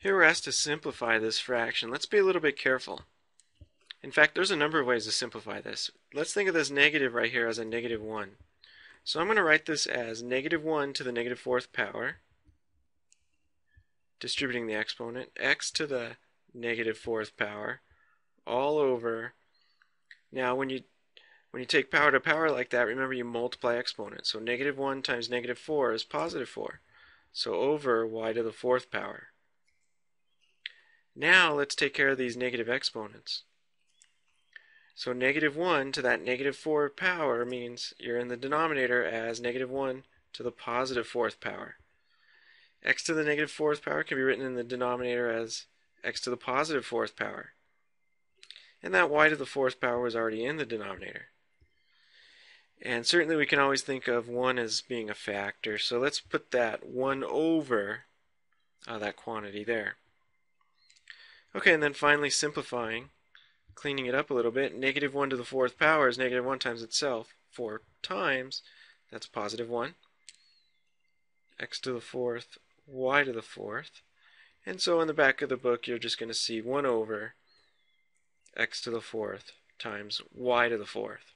Here we're asked to simplify this fraction. Let's be a little bit careful. In fact, there's a number of ways to simplify this. Let's think of this negative right here as a negative 1. So I'm going to write this as negative 1 to the negative fourth power, distributing the exponent, x to the negative fourth power, all over. Now when you take power to power like that, remember you multiply exponents. So negative 1 times negative 4 is positive 4. So over y to the fourth power. Now let's take care of these negative exponents. So negative 1 to that negative 4 power means you're in the denominator as negative 1 to the positive 4th power. X to the negative 4th power can be written in the denominator as x to the positive 4th power. And that y to the 4th power was already in the denominator. And certainly we can always think of 1 as being a factor, so let's put that 1 over that quantity there. Okay, and then finally simplifying, cleaning it up a little bit, negative 1 to the 4th power is negative 1 times itself, 4 times, that's positive 1, x to the 4th, y to the 4th, and so in the back of the book you're just going to see 1 over x to the 4th times y to the 4th.